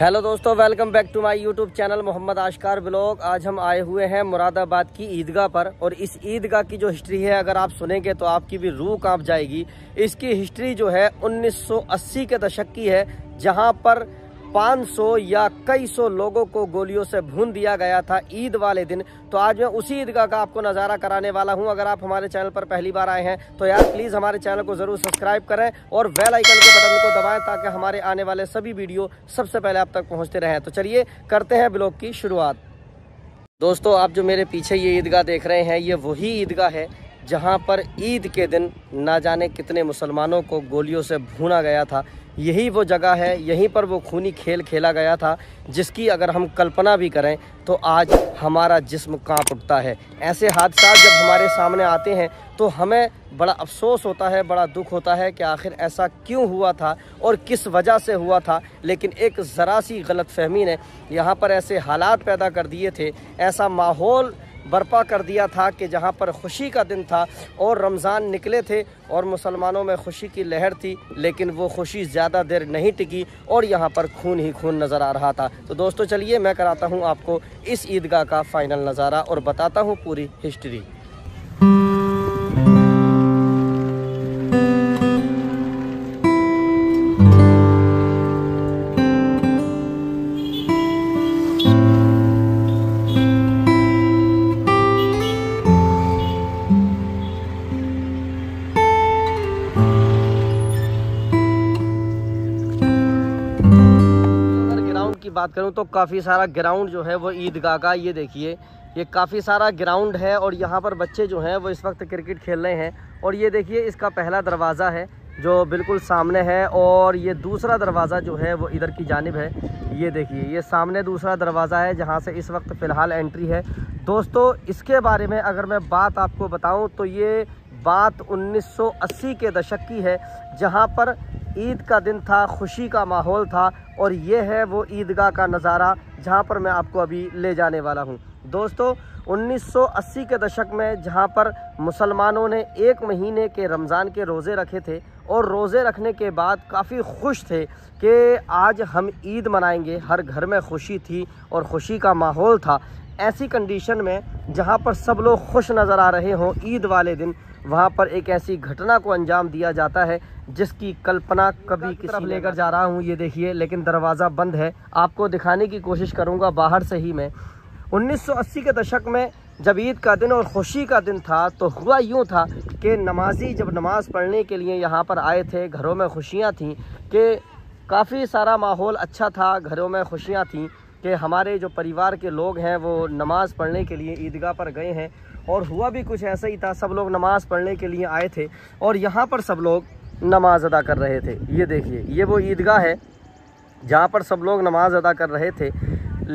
Hello दोस्तों, welcome back to my YouTube channel Mohammad Ashkar vlog. आज हम आए हुए हैं मुरादाबाद की ईदगाह पर, और इस ईदगाह की जो हिस्ट्री है अगर आप सुनेंगे तो आपकी भी रूह कांप जाएगी। इसकी हिस्ट्री जो है 1980 के दशक की है, जहां पर 500 या कई सौ लोगों को गोलियों से भून दिया गया था ईद वाले दिन। तो आज मैं उसी ईदगाह का आपको नज़ारा कराने वाला हूं। अगर आप हमारे चैनल पर पहली बार आए हैं तो यार प्लीज़ हमारे चैनल को ज़रूर सब्सक्राइब करें और बेल आइकन के बटन को दबाएं ताकि हमारे आने वाले सभी वीडियो सबसे पहले आप तक पहुँचते रहें। तो चलिए करते हैं ब्लॉग की शुरुआत। दोस्तों, आप जो मेरे पीछे ये ईदगाह देख रहे हैं, ये वही ईदगाह है जहाँ पर ईद के दिन ना जाने कितने मुसलमानों को गोलियों से भूना गया था। यही वो जगह है, यहीं पर वो खूनी खेल खेला गया था, जिसकी अगर हम कल्पना भी करें तो आज हमारा जिस्म कांप उठता है। ऐसे हादसा जब हमारे सामने आते हैं तो हमें बड़ा अफसोस होता है, बड़ा दुख होता है कि आखिर ऐसा क्यों हुआ था और किस वजह से हुआ था। लेकिन एक ज़रा सी गलतफहमी ने यहाँ पर ऐसे हालात पैदा कर दिए थे, ऐसा माहौल बर्पा कर दिया था कि जहाँ पर खुशी का दिन था और रमज़ान निकले थे और मुसलमानों में खुशी की लहर थी, लेकिन वो खुशी ज़्यादा देर नहीं टिकी और यहाँ पर खून ही खून नज़र आ रहा था। तो दोस्तों चलिए मैं कराता हूँ आपको इस ईदगाह का फ़ाइनल नज़ारा और बताता हूँ पूरी हिस्ट्री। बात करूं तो काफ़ी सारा ग्राउंड जो है वो ईदगाह का, ये देखिए ये काफ़ी सारा ग्राउंड है और यहाँ पर बच्चे जो हैं वो इस वक्त क्रिकेट खेल रहे हैं। और ये देखिए इसका पहला दरवाज़ा है जो बिल्कुल सामने है, और ये दूसरा दरवाज़ा जो है वो इधर की जानिब है। ये देखिए ये सामने दूसरा दरवाज़ा है जहाँ से इस वक्त फ़िलहाल एंट्री है। दोस्तों, इसके बारे में अगर मैं बात आपको बताऊँ तो ये बात 1980 के दशक की है, जहाँ पर ईद का दिन था, खुशी का माहौल था, और ये है वो ईदगाह का नज़ारा जहाँ पर मैं आपको अभी ले जाने वाला हूँ। दोस्तों, 1980 के दशक में जहाँ पर मुसलमानों ने एक महीने के रमज़ान के रोज़े रखे थे, और रोज़े रखने के बाद काफ़ी खुश थे कि आज हम ईद मनाएंगे। हर घर में खुशी थी और खुशी का माहौल था। ऐसी कंडीशन में जहाँ पर सब लोग खुश नज़र आ रहे हों ईद वाले दिन, वहाँ पर एक ऐसी घटना को अंजाम दिया जाता है जिसकी कल्पना कभी किसी ने लेकर जा रहा हूँ। ये देखिए, लेकिन दरवाज़ा बंद है, आपको दिखाने की कोशिश करूँगा बाहर से ही मैं। 1980 के दशक में जब ईद का दिन और खुशी का दिन था तो हुआ यूँ था कि नमाजी जब नमाज़ पढ़ने के लिए यहाँ पर आए थे, घरों में खुशियाँ थीं, कि काफ़ी सारा माहौल अच्छा था, घरों में खुशियाँ थीं कि हमारे जो परिवार के लोग हैं वो नमाज़ पढ़ने के लिए ईदगाह पर गए हैं। और हुआ भी कुछ ऐसा ही था, सब लोग नमाज़ पढ़ने के लिए आए थे और यहाँ पर सब लोग नमाज़ अदा कर रहे थे। ये देखिए ये वो ईदगाह है जहाँ पर सब लोग नमाज़ अदा कर रहे थे।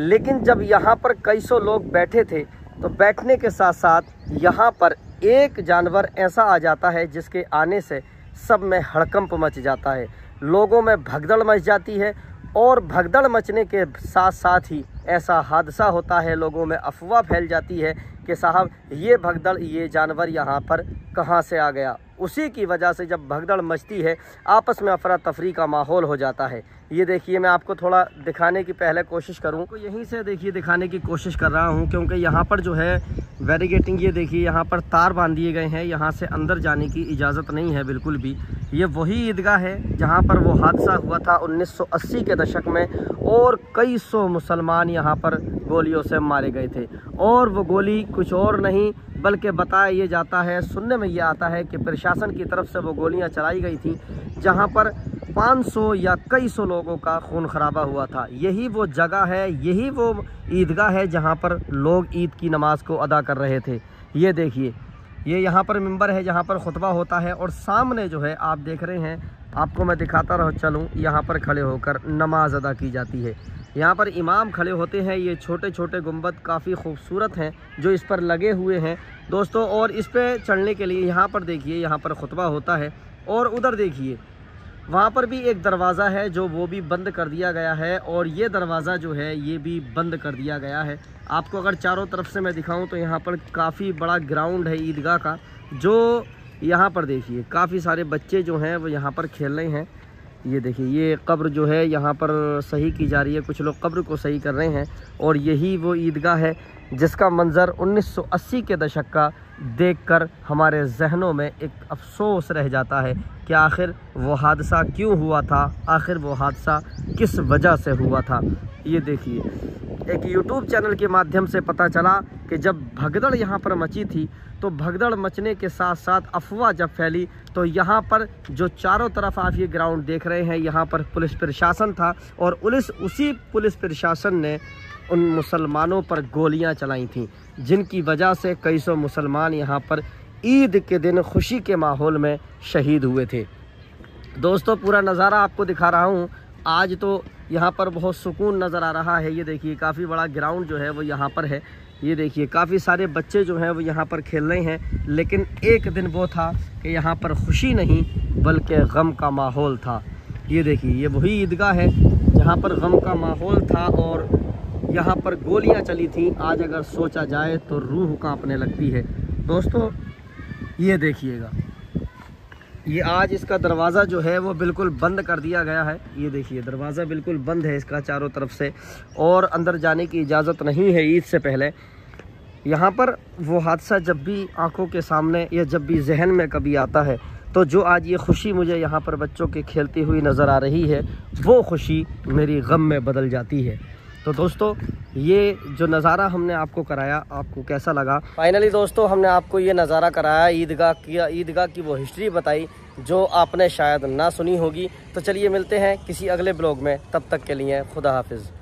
लेकिन जब यहाँ पर कई सौ लोग बैठे थे तो बैठने के साथ साथ यहाँ पर एक जानवर ऐसा आ जाता है जिसके आने से सब में हड़कंप मच जाता है, लोगों में भगदड़ मच जाती है। और भगदड़ मचने के साथ साथ ही ऐसा हादसा होता है, लोगों में अफवाह फैल जाती है कि साहब ये भगदड़, ये जानवर यहाँ पर कहाँ से आ गया। उसी की वजह से जब भगदड़ मचती है आपस में अफरा तफरी का माहौल हो जाता है। ये देखिए मैं आपको थोड़ा दिखाने की पहले कोशिश करूँ, तो यहीं से देखिए दिखाने की कोशिश कर रहा हूँ, क्योंकि यहाँ पर जो है बैरिकेटिंग, ये देखिए यहाँ पर तार बांध दिए गए हैं, यहाँ से अंदर जाने की इजाज़त नहीं है बिल्कुल भी। ये वही ईदगाह है जहाँ पर वो हादसा हुआ था 1980 के दशक में, और कई सौ मुसलमान यहाँ पर गोलियों से मारे गए थे। और वो गोली कुछ और नहीं बल्कि बताया ये जाता है, सुनने में ये आता है कि प्रशासन की तरफ से वो गोलियाँ चलाई गई थी, जहाँ पर 500 या कई सौ लोगों का खून खराबा हुआ था। यही वो जगह है, यही वो ईदगाह है जहाँ पर लोग ईद की नमाज़ को अदा कर रहे थे। ये देखिए ये यहाँ पर मिंबर है जहाँ पर खुतबा होता है, और सामने जो है आप देख रहे हैं, आपको मैं दिखाता रह चलूँ, यहाँ पर खड़े होकर नमाज अदा की जाती है। यहाँ पर इमाम खड़े होते हैं, ये छोटे छोटे गुंबद काफ़ी खूबसूरत हैं जो इस पर लगे हुए हैं दोस्तों। और इस पर चढ़ने के लिए यहाँ पर देखिए यहाँ पर खुतबा होता है, और उधर देखिए वहाँ पर भी एक दरवाज़ा है जो वो भी बंद कर दिया गया है, और ये दरवाज़ा जो है ये भी बंद कर दिया गया है। आपको अगर चारों तरफ से मैं दिखाऊं तो यहाँ पर काफ़ी बड़ा ग्राउंड है ईदगाह का, जो यहाँ पर देखिए काफ़ी सारे बच्चे जो हैं वो यहाँ पर खेल रहे हैं। ये देखिए ये कब्र जो है यहाँ पर सही की जा रही है, कुछ लोग कब्र को सही कर रहे हैं। और यही वो ईदगाह है जिसका मंज़र 1980 के दशक का देखकर हमारे जहनों में एक अफसोस रह जाता है कि आखिर वो हादसा क्यों हुआ था, आखिर वो हादसा किस वजह से हुआ था। ये देखिए एक YouTube चैनल के माध्यम से पता चला कि जब भगदड़ यहाँ पर मची थी तो भगदड़ मचने के साथ साथ अफवाह जब फैली तो यहाँ पर जो चारों तरफ आप ये ग्राउंड देख रहे हैं यहाँ पर पुलिस प्रशासन था और उसी पुलिस प्रशासन ने उन मुसलमानों पर गोलियां चलाई थीं जिनकी वजह से कई सौ मुसलमान यहाँ पर ईद के दिन खुशी के माहौल में शहीद हुए थे। दोस्तों पूरा नज़ारा आपको दिखा रहा हूँ। आज तो यहाँ पर बहुत सुकून नज़र आ रहा है। ये देखिए काफ़ी बड़ा ग्राउंड जो है वो यहाँ पर है। ये देखिए काफ़ी सारे बच्चे जो हैं वो यहाँ पर खेल रहे हैं। लेकिन एक दिन वो था कि यहाँ पर खुशी नहीं बल्कि गम का माहौल था। ये देखिए ये वही ईदगाह है जहाँ पर गम का माहौल था और यहाँ पर गोलियाँ चली थीं। आज अगर सोचा जाए तो रूह कांपने लगती है। दोस्तों ये देखिएगा ये आज इसका दरवाज़ा जो है वो बिल्कुल बंद कर दिया गया है। ये देखिए दरवाज़ा बिल्कुल बंद है इसका चारों तरफ से और अंदर जाने की इजाज़त नहीं है ईद से पहले। यहाँ पर वो हादसा जब भी आंखों के सामने या जब भी जहन में कभी आता है तो जो आज ये खुशी मुझे यहाँ पर बच्चों के खेलती हुई नज़र आ रही है वो खुशी मेरी गम में बदल जाती है। तो दोस्तों ये जो नज़ारा हमने आपको कराया आपको कैसा लगा? फाइनली दोस्तों हमने आपको ये नज़ारा कराया ईदगाह की वो हिस्ट्री बताई जो आपने शायद ना सुनी होगी। तो चलिए मिलते हैं किसी अगले ब्लॉग में, तब तक के लिए खुदा हाफिज़।